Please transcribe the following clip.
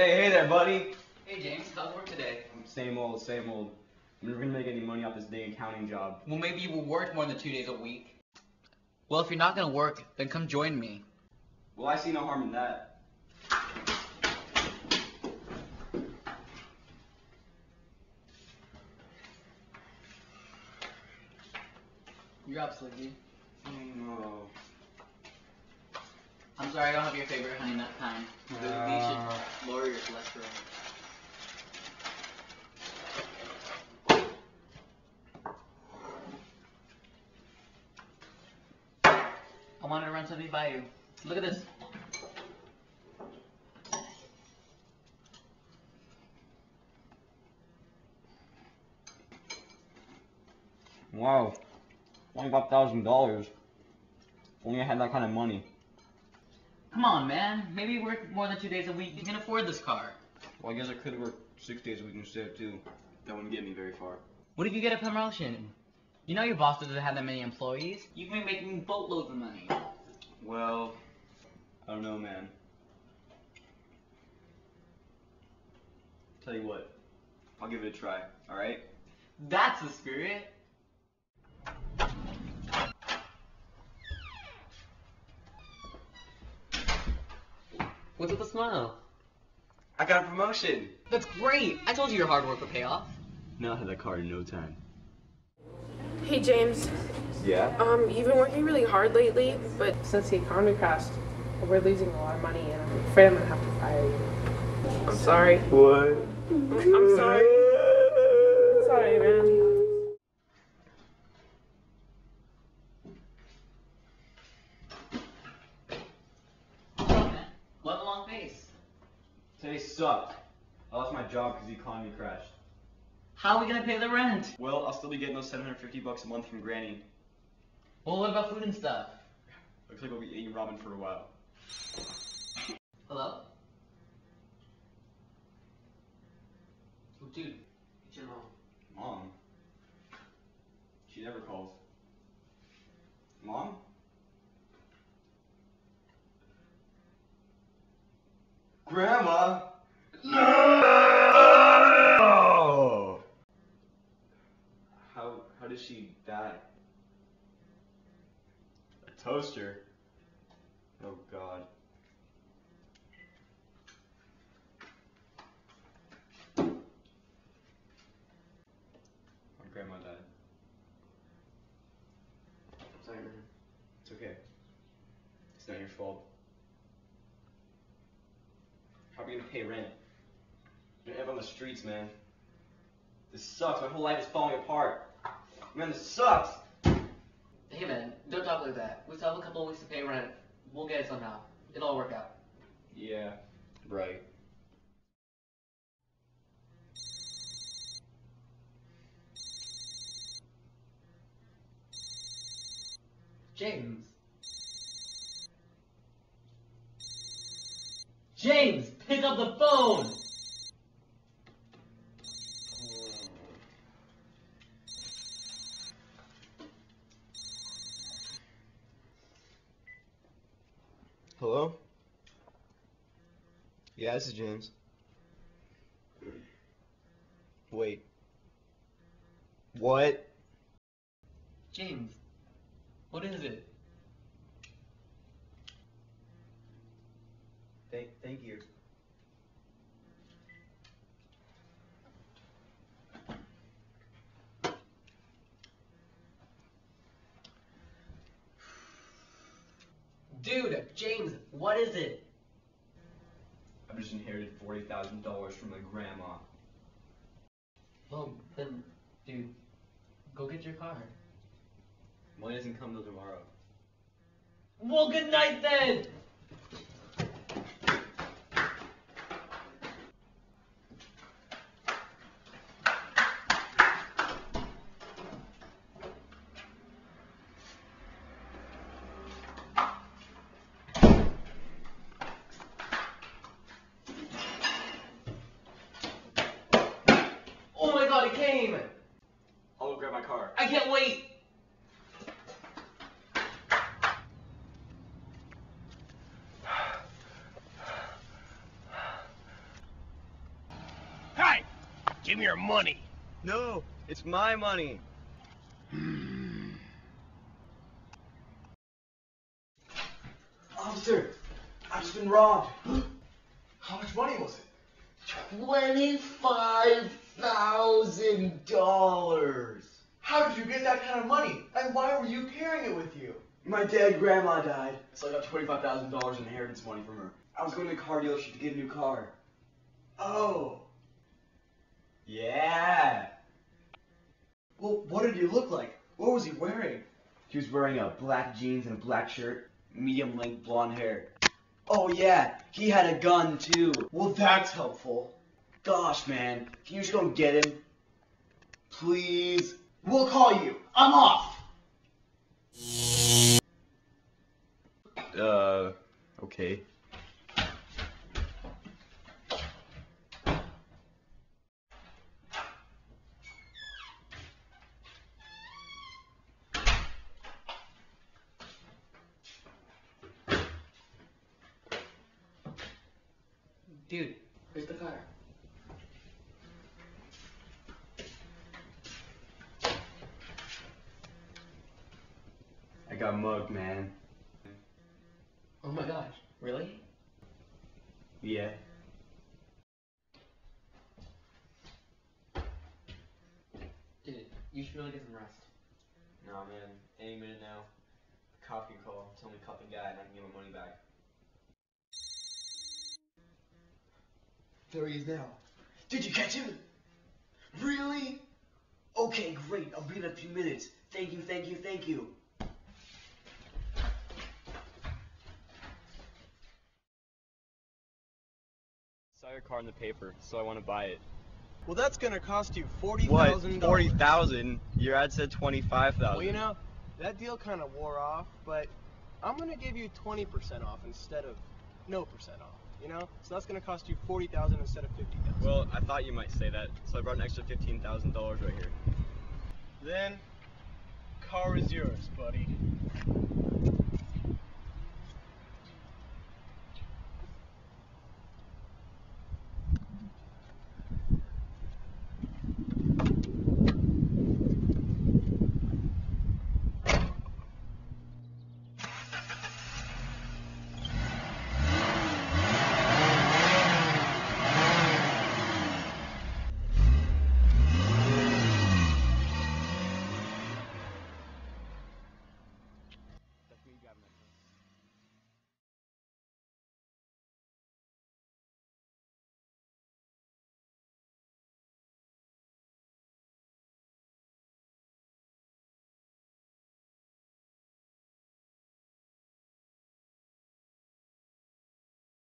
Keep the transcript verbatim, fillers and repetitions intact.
Hey, hey there, buddy. Hey, James. How's work today? Same old, same old. I'm never gonna make any money off this dang accounting job. Well, maybe you will work more than two days a week. Well, if you're not gonna work, then come join me. Well, I see no harm in that. You're up, Slinky. Oh, no. I'm sorry, I don't have your favorite honey nut time. Uh, you should lower your cholesterol. I wanted to run something by you. Look at this. Wow. twenty-five thousand dollars. Only I had that kind of money. Come on, man. Maybe you work more than two days a week. You can afford this car. Well, I guess I could work six days a week instead of two. That wouldn't get me very far. What if you get a promotion? You know your boss doesn't have that many employees. You can be making boatloads of money. Well, I don't know, man. Tell you what, I'll give it a try, alright? That's the spirit! What's with the smile? I got a promotion! That's great! I told you your hard work would pay off. Now I have that car in no time. Hey, James. Yeah? Um, you've been working really hard lately, but since the economy crashed, we're losing a lot of money, and I'm afraid I'm gonna have to fire you. I'm sorry. What? I'm sorry. I'm sorry, man. Today sucked. I lost my job because the economy crashed. How are we gonna pay the rent? Well, I'll still be getting those seven hundred fifty bucks a month from Granny. Well, what about food and stuff? Looks like we'll be eating ramen for a while. Hello? Oh, dude. It's your mom. Mom? She never calls. Mom? Grandma? No! How, how did she die? A toaster? Oh God. My grandma died. I'm sorry, man. It's okay. It's not your fault. How are you gonna pay rent? You're gonna end up on the streets, man. This sucks. My whole life is falling apart. Man, this sucks. Hey, man, don't talk like that. We still have a couple of weeks to pay rent. We'll get it somehow. It'll all work out. Yeah, right. James. James, pick up the phone! Hello? Yeah, this is James. Wait. What? James, what is it? Thank, thank you. Dude, James, what is it? I've just inherited forty thousand dollars from my grandma. Well, then, dude, go get your car. Mine doesn't come till tomorrow. Well, good night then! It came! I'll go grab my car. I can't wait! Give me your money. No, it's my money. Officer, I've just been robbed. How much money was it? twenty-five thousand dollars. How did you get that kind of money? And why were you carrying it with you? My dead grandma died, so I got twenty-five thousand dollars in inheritance money from her. I was going to the car dealership to get a new car. Oh. Yeah. Well, what did he look like? What was he wearing? He was wearing a black jeans and a black shirt, medium-length blonde hair. Oh yeah, he had a gun too. Well, that's helpful. Gosh, man, can you just go and get him? Please? We'll call you. I'm off. Uh, okay. Dude, here's the car. I got mugged, man. Oh my gosh, really? Yeah. Dude, you should really get some rest. Nah, man. Any minute now, the cop can call, tell me to cuff the guy, and I can get my money back. There he is now. Did you catch him? Really? Okay, great. I'll be in a few minutes. Thank you, thank you, thank you. Saw your car in the paper, so I want to buy it. Well, that's gonna cost you forty thousand. What? Forty thousand? Your ad said twenty-five thousand. Well, you know, that deal kind of wore off, but I'm gonna give you twenty percent off instead of no percent off. You know, so that's gonna cost you forty thousand instead of fifty thousand. Well, I thought you might say that, so I brought an extra fifteen thousand dollars right here. Then, car is yours, buddy.